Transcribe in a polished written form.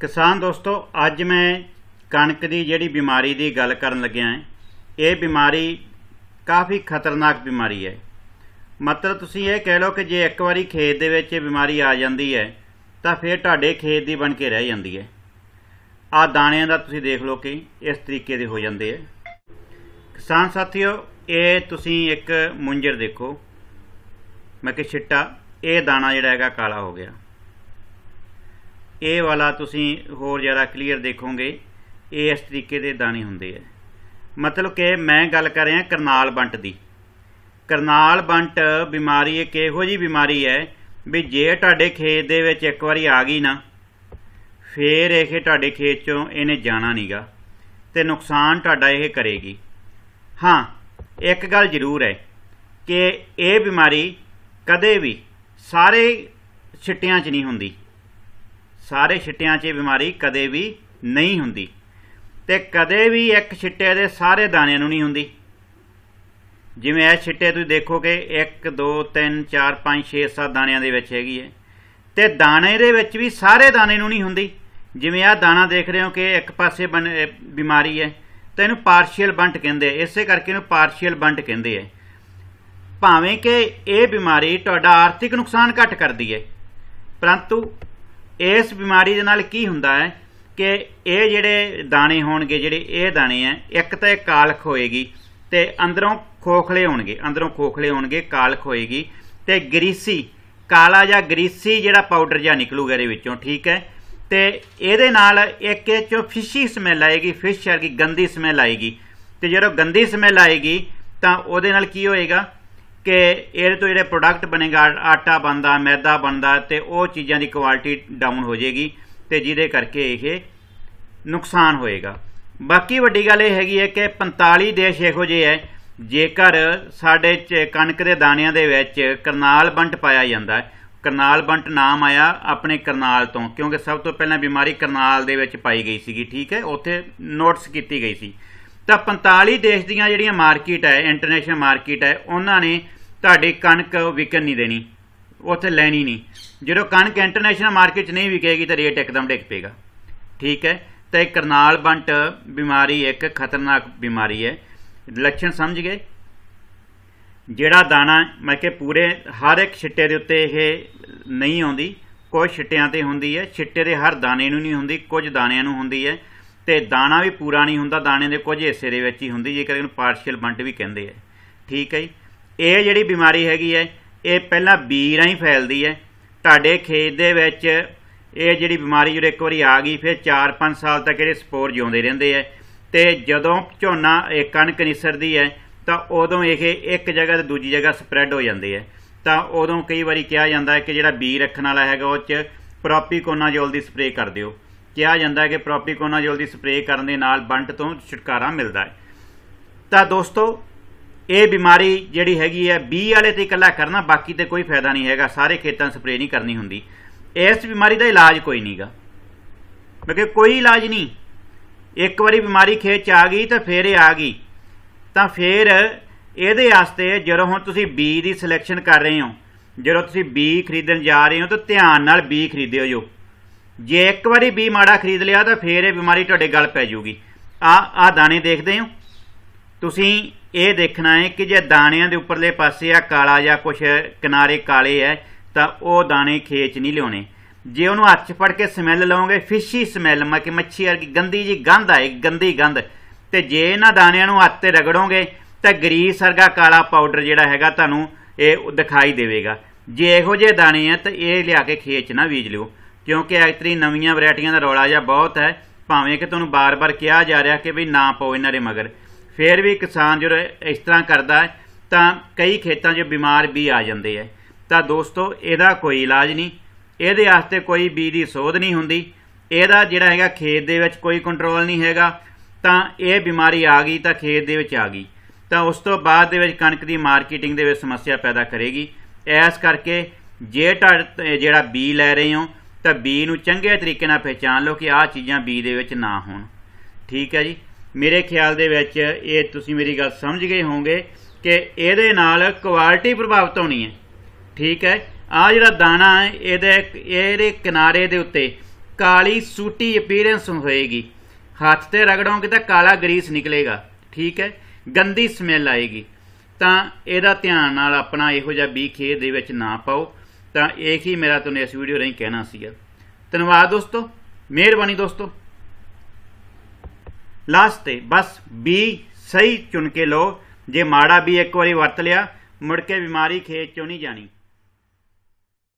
किसान दोस्तों, अज मैं कणक की जिहड़ी बीमारी की गल करन लग्या है। ये बीमारी काफ़ी खतरनाक बीमारी है। मतलब तुसीं ये कह लो कि जे एक बारी खेत दे विच बीमारी आ जाती है तो फिर तुहाडे खेत दी बन के रह जाती है। आ दाणियां दा तुसीं देख लो कि इस तरीके दे हो जाते हैं। किसान साथियों, ये तुसीं एक मुंजर देखो, मैं कि छिट्टा ये दाना जिहड़ा हैगा काला हो गया। ये वाला तुसीं होर ज़्यादा क्लीयर देखोगे, ये इस तरीके दे दाने हुंदे है। मतलब कि मैं गल कर रहा करनाल बंट दी। करनाल बंट बीमारी एक इहो जी बीमारी है भी जे तुहाडे खेत दे विच एक वारी आ गई ना, फिर ये तुहाडे खेत चों इहने जाना नहींगा ते नुकसान तुहाडा ये करेगी। हाँ, एक गल जरूर है कि ये बीमारी कदे भी सारे छिट्टियां च नहीं हुंदी। सारे छिट्टियां च बीमारी कदे भी नहीं हुंदी ते कदे भी एक छिट्टे दे सारे दाणियां नूं नहीं हुंदी। जिवें इह छिट्टे तुसीं देखो कि 1 2 3 4 5 6 7 दाणियां दे विच हैगी है ते दाणे दे विच भी सारे दाणे नूं नहीं हुंदी। जिवें आह दाणा देख रहे हो कि एक पासे बीमारी है तो इहनूं पार्शियल बंट कहिंदे, इसे करके इहनूं पार्शियल बंट कहिंदे है। भावें कि यह बीमारी तुहाडा आर्थिक नुकसान घट करदी है, परंतु इस बीमारी दे नाल की हुंदा है कि ये जिहड़े दाणे होणगे, जिहड़े ये दाणे है, एक तो कालख होएगी ते अंदरों खोखले होणगे, अंदरों खोखले होणगे, कालख होएगी ते ग्रीसी काला जां ग्रीसी जिहड़ा पाउडर जां निकलूगा इहदे विचों, ठीक है। ते इहदे नाल एक चों फिशी समैल आएगी, फिश वर्गी गंदी समैल आएगी ते जदों गंदी समैल आएगी तां उहदे नाल की होएगा कि ये तो जो प्रोडक्ट बनेगा, आटा बनता, मैदा बनता, तो वह चीज़ों की क्वालिटी डाउन हो जाएगी तो जिदे करके ये नुकसान होएगा। बाकी वड्डी गल ये हैगी है कि 45 देश इहो जे है जेकर साडे कणक के दाणियां दे विच करनाल बंट पाया जाता है। करनाल बंट नाम आया अपने करनाल तो, क्योंकि सब तो पहले बीमारी करनाल दे विच पाई गई सी, ठीक है, उत्थे नोट्स की गई सी। तो 45 देश दियां जिहड़ियां मार्केट है, इंटरनेशनल मार्केट है, उन्होंने ਤੁਹਾਡੀ कणक विकन नहीं देनी, उत्थे लैनी नहीं। जो कणक इंटरनेशनल मार्केट नहीं विकेगी तो रेट एकदम डिग पेगा, ठीक है। तो करनाल बंट बीमारी एक खतरनाक बीमारी है। लक्षण समझ गए, जिहड़ा दाना मैं कि पूरे हर एक छिट्टे के उत्ते नहीं आती, कुछ छिट्टियां ते हुंदी है, छिट्टे के हर दाने नूं नहीं हुंदी, कुछ दाणियां नूं हुंदी है ते दाना भी पूरा नहीं हुंदा, दाणे दे कुछ हिस्से दे विच ही हुंदी, जेकर इहनूं पार्शियल बंट भी कहिंदे है, ठीक है। ਇਹ ਜਿਹੜੀ बीमारी हैगी है ये पहला बीज राही फैलती है। ਤੁਹਾਡੇ खेत ਦੇ ਵਿੱਚ ਇਹ ਜਿਹੜੀ बीमारी ਜਦੋਂ ਇੱਕ ਵਾਰੀ ਆ ਗਈ ਫਿਰ 4-5 ਸਾਲ ਤੱਕ ਇਹਦੇ ਸਪੋਰ ਜਿਉਂਦੇ ਰਹਿੰਦੇ ਹੈ ਤੇ ਜਦੋਂ ਝੋਨਾ ਇਹ ਕਣਕ ਨਿਸਰਦੀ ਹੈ ਤਾਂ ਉਦੋਂ ਇਹ ਇੱਕ ਜਗ੍ਹਾ ਤੇ ਦੂਜੀ ਜਗ੍ਹਾ ਸਪਰੈਡ ਹੋ ਜਾਂਦੇ ਹੈ। ਤਾਂ ਉਦੋਂ ਕਈ ਵਾਰੀ ਕਿਹਾ ਜਾਂਦਾ ਹੈ ਕਿ ਜਿਹੜਾ ਬੀਜ ਰੱਖਣ ਵਾਲਾ ਹੈਗਾ ਉਹ 'ਚ ਪ੍ਰੋਪੀਕੋਨਾਜ਼ੋਲ ਦੀ ਸਪਰੇਅ ਕਰ ਦਿਓ। ਕਿਹਾ ਜਾਂਦਾ ਹੈ ਕਿ ਪ੍ਰੋਪੀਕੋਨਾਜ਼ੋਲ ਦੀ ਸਪਰੇਅ ਕਰਨ ਦੇ ਨਾਲ ਬੰਟ ਤੋਂ ਛੁਟਕਾਰਾ ਮਿਲਦਾ ਹੈ। ਤਾਂ दोस्तों, ये बीमारी जिहड़ी हैगी है बीज वाले ते इकला करना, बाकी तो कोई फायदा नहीं हैगा, सारे खेतों स्प्रे नहीं करनी हुंदी। इस बीमारी का इलाज कोई नहीं गा, मतलब कोई इलाज नहीं। एक बारी बीमारी खेत च आ गई तो फिर ये आ गई, तो फिर ये आस्ते जो हुण तुसीं बीज की सिलैक्शन कर रहे हो, जो तुसीं बीज खरीदण जा रहे हो तो ध्यान नाल बीज खरीदिओ जो। जे एक बारी बीज माड़ा खरीद लिया तो फिर ये बीमारी तुहाडे गल पै जूगी। आ दाणे देखदे हो तुसीं, ये देखना है कि जे दाणियां दे उपरले पासे आ काला जां कुछ किनारे काले है तो वह दाणे खेत च नहीं लियाने। जे उन्होंने हत्थ फड़ के समैल लाओगे, फिशी समैल, मैं कि मच्छी वर्गी गंदी जी गंध आए, गंदी गंध, तो जे इन्हां दाणियां नूं हत्थ ते रगड़ोगे तो ग्रीस वर्गा काला पाउडर जिहड़ा हैगा तुहानूं ये दिखाई देवेगा। जे इहो जे दाणे है तो ये लिया के खेत च ना बीज लिओ, क्योंकि इतनी नवीं वरायटियां दा रौला जिहा बहुत है। भावें कि तुहानूं बार-बार कहा जा रहा कि भी ना पाओ इन्हां दे मगर, फिर भी किसान जो इस तरह करता है तो कई खेतों जो बीमार भी आ जाते हैं। तो दोस्तों, इसका कोई इलाज नहीं, ये आस्ते कोई बीज की सोध नहीं होंगी, यदा जोड़ा है खेत दे विच कोई कंट्रोल नहीं हैगा। तो यह बीमारी आ गई तो खेत दे विच आ गई, तो उस तो बाद दे विच कणक दी मार्केटिंग दे विच समस्या पैदा करेगी। इस करके जे जिहड़ा बीज लै रहे हो तो बीज नूं चंगे तरीके नाल पहचान लो कि आह चीज़ां बीज दे विच ना होण, ठीक है जी। मेरे ख्याल दे विच ये तुसीं मेरी गल समझ गए होंगे कि इहदे नाल क्वालिटी प्रभावित होनी है, ठीक है। आ जिहड़ा दाना है इहदे किनारे दे उत्ते काली सूटी अपीयरेंस होएगी, हाथ ते रगड़ोगे तो काला ग्रीस निकलेगा, ठीक है, गंदी स्मैल आएगी। तो यदा ध्यान नाल अपना इहो जिहा बी खेत दे विच ना पाओ। तो यही मेरा तुहानूं इस वीडियो राहीं कहना सीगा। धन्नवाद दोस्तों, मेहरबानी दोस्तों। लास्ट ते बस बी सही चुन के लो, जे माड़ा बी एक बारी वरत लिया मुड़ के बीमारी खेत चों नहीं जानी।